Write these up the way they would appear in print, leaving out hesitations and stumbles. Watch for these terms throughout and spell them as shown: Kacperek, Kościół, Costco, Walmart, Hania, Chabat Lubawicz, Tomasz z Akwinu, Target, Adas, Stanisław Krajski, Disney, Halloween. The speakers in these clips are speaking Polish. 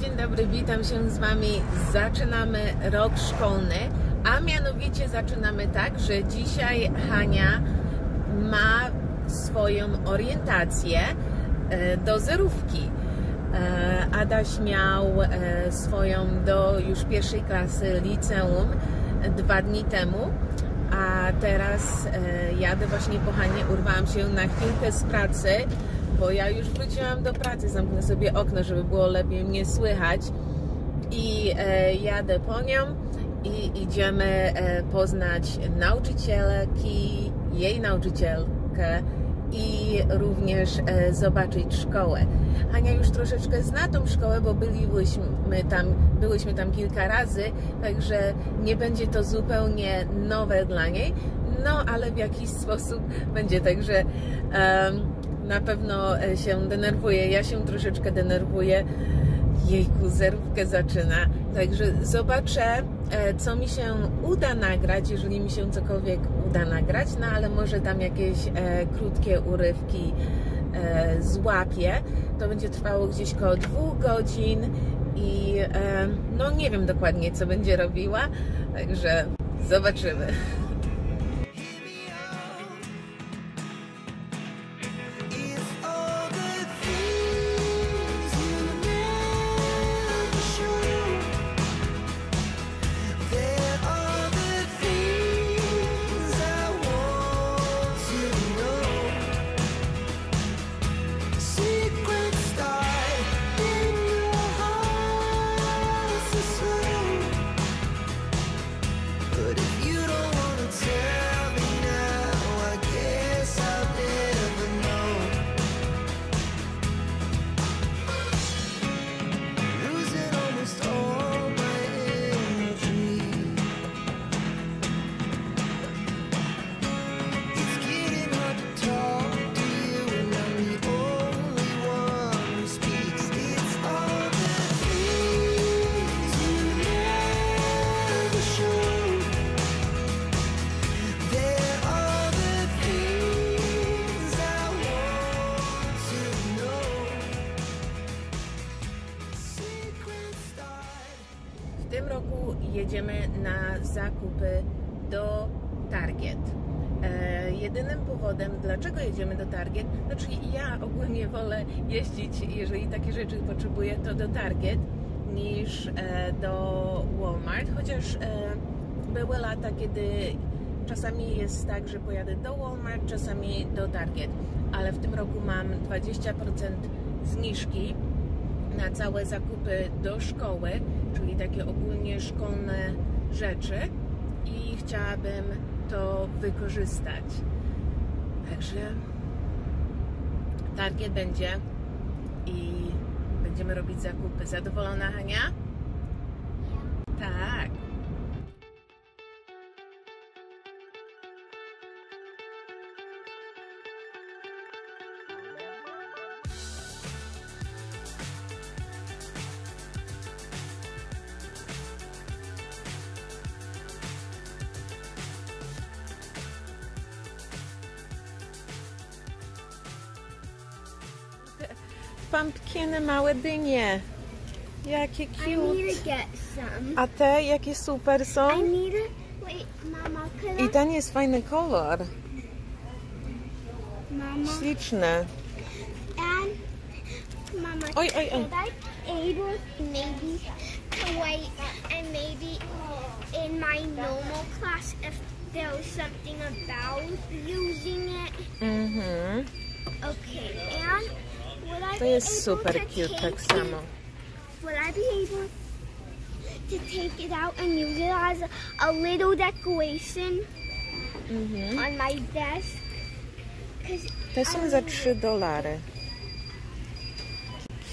Dzień dobry, witam się z Wami. Zaczynamy rok szkolny, a mianowicie zaczynamy tak, że dzisiaj Hania ma swoją orientację do zerówki. Adaś miał swoją do już pierwszej klasy liceum 2 dni temu, a teraz jadę właśnie po Hanie. Urwałam się na chwilkę z pracy, bo ja już wróciłam do pracy, zamknę sobie okno, żeby było lepiej mnie słychać i jadę po nią i idziemy poznać nauczycielki, jej nauczycielkę i również zobaczyć szkołę. Hania już troszeczkę zna tą szkołę, bo byłyśmy tam kilka razy, także nie będzie to zupełnie nowe dla niej, no ale w jakiś sposób będzie, także na pewno się denerwuje, ja się troszeczkę denerwuję. Jejku, zerówkę zaczyna. Także zobaczę, co mi się uda nagrać, jeżeli mi się cokolwiek uda nagrać, no ale może tam jakieś krótkie urywki złapię. To będzie trwało gdzieś koło 2 godzin i no nie wiem dokładnie, co będzie robiła, także zobaczymy. W tym roku jedziemy na zakupy do Target. Jedynym powodem, dlaczego jedziemy do Target, znaczy ja ogólnie wolę jeździć, jeżeli takie rzeczy potrzebuję, to do Target niż do Walmart, chociaż były lata, kiedy czasami jest tak, że pojadę do Walmart, czasami do Target, ale w tym roku mam 20% zniżki na całe zakupy do szkoły, czyli takie ogólnie szkolne rzeczy, i chciałabym to wykorzystać. Także Target będzie i będziemy robić zakupy. Zadowolona, Hania? Ja. Tak. Pumpkiny, małe dynie. Jakie cute. A te jakie super są. I ten jest fajny kolor. Śliczne. Oj, oj, oj. To jest super cute, tak samo. Will I be able to take it out and use it as a little decoration on my desk? Te są za $3.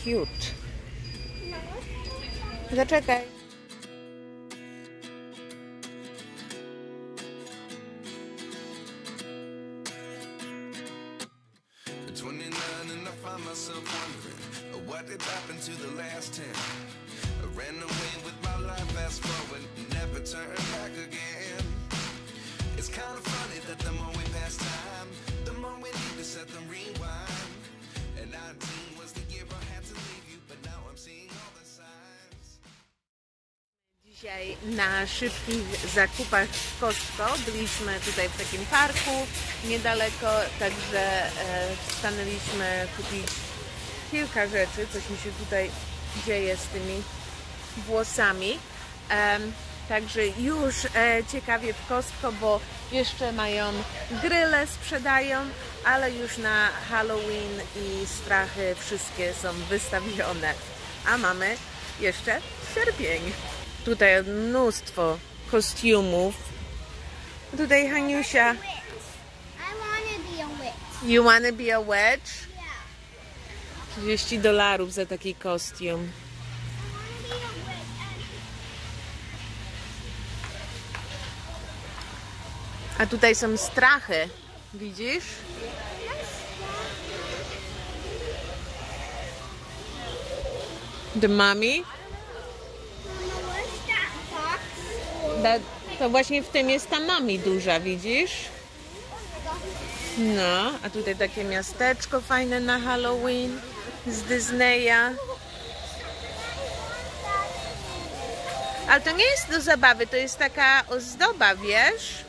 Cute. Zaczekaj. Dzisiaj na szybkich zakupach w Costco. Byliśmy tutaj w takim parku niedaleko, także stanęliśmy kupić kilka rzeczy. Coś mi się tutaj dzieje z tymi włosami. Także już ciekawie w Costco, bo jeszcze mają grille, sprzedają, ale już na Halloween i strachy wszystkie są wystawione. A mamy jeszcze sierpień. Tutaj mnóstwo kostiumów. Tutaj Haniusia. You wanna be a witch? Yeah. $30 za taki kostium. A tutaj są strachy. Widzisz? The mummy? To właśnie w tym jest ta mummy duża, widzisz? No, a tutaj takie miasteczko fajne na Halloween z Disneya. Ale to nie jest do zabawy, to jest taka ozdoba, wiesz?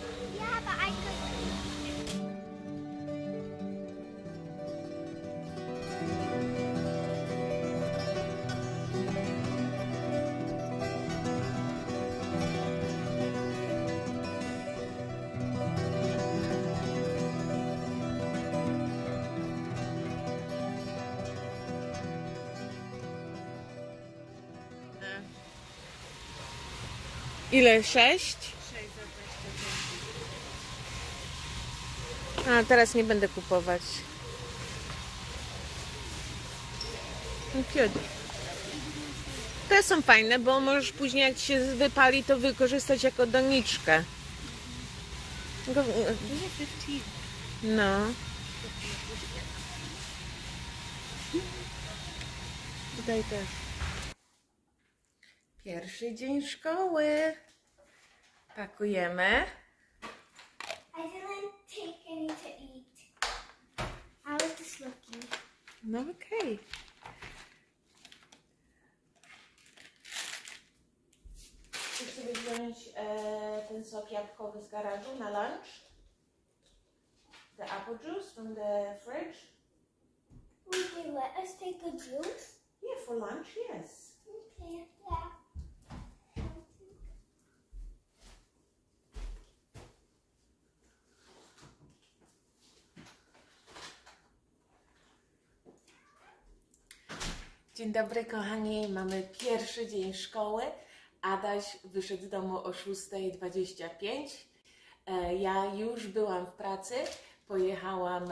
Ile? 6? 6 za 25. A teraz nie będę kupować. Te są fajne, bo możesz później, jak się wypali, to wykorzystać jako doniczkę. No. Tutaj też. Pierwszy dzień szkoły. Pakujemy. I didn't take any to eat. I was just looking. No okej. Okay. Chcesz sobie wziąć ten sok jabłkowy z garażu na lunch? The apple juice from the fridge? Would you let us take the juice? Yeah, for lunch, yes. Okay, yeah. Dzień dobry kochani, mamy pierwszy dzień szkoły. Adaś wyszedł z domu o 6:25. Ja już byłam w pracy, pojechałam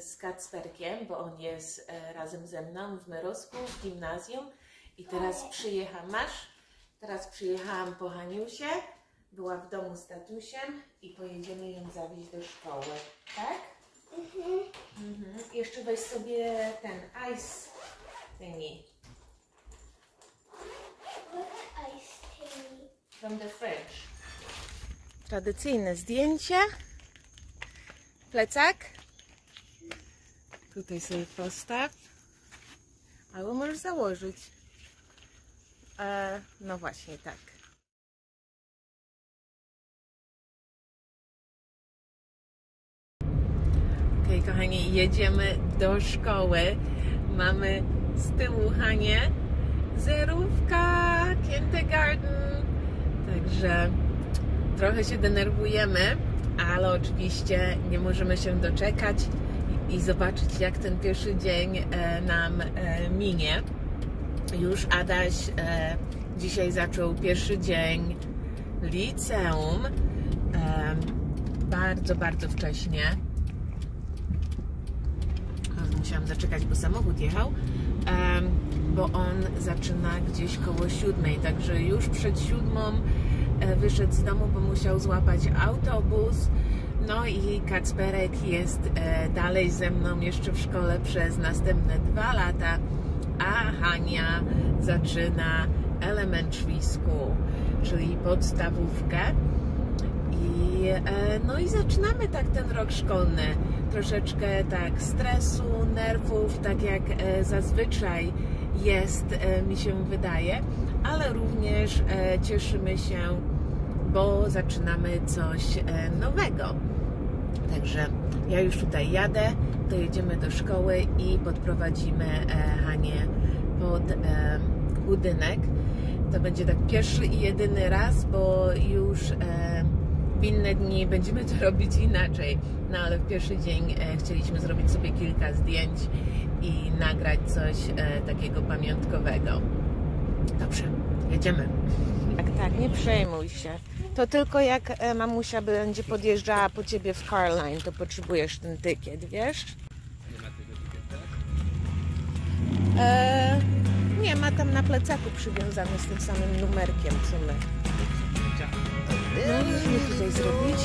z Kacperkiem, bo on jest razem ze mną w Mierosku, w gimnazjum. I teraz przyjechałam, teraz przyjechałam po Haniusie, była w domu z tatusiem i pojedziemy ją zawieźć do szkoły, tak? Jeszcze weź sobie ten ice. From the fridge. Tradycyjne zdjęcie. Plecak. Tutaj sobie postaw. Albo możesz założyć. No właśnie, tak. Ok, kochani, jedziemy do szkoły. Mamy z tyłu Hanię, zerówka, kindergarten, także trochę się denerwujemy, ale oczywiście nie możemy się doczekać i zobaczyć, jak ten pierwszy dzień nam minie. Już Adaś dzisiaj zaczął pierwszy dzień liceum, bardzo, bardzo wcześnie. Musiałam zaczekać, bo samochód jechał, bo on zaczyna gdzieś koło 7, także już przed 7 wyszedł z domu, bo musiał złapać autobus. No i Kacperek jest dalej ze mną jeszcze w szkole przez następne 2 lata, a Hania zaczyna elementary school, czyli podstawówkę. No i zaczynamy tak ten rok szkolny. Troszeczkę tak stresu, nerwów, tak jak zazwyczaj jest, mi się wydaje, ale również cieszymy się, bo zaczynamy coś nowego. Także ja już tutaj jadę, to jedziemy do szkoły i podprowadzimy Hanię pod budynek. To będzie tak pierwszy i jedyny raz, bo już w inne dni będziemy to robić inaczej. No ale w pierwszy dzień chcieliśmy zrobić sobie kilka zdjęć i nagrać coś takiego pamiątkowego. Dobrze, jedziemy. Tak, nie przejmuj się. To tylko jak mamusia będzie podjeżdżała po ciebie w Carline, to potrzebujesz ten tykiet, wiesz? Nie ma tego tykieta? Nie, ma tam na plecaku przywiązany z tym samym numerkiem, co my. No, musimy tutaj zrobić.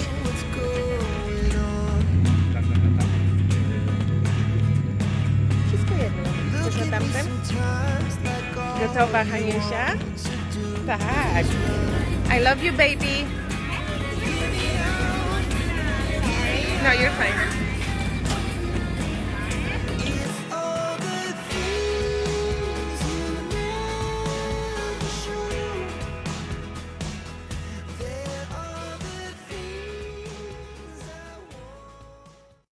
Wszystko jedno. Chcesz na tamten? Gotowa, Haniusia? Tak. I love you, baby. No, you're fine.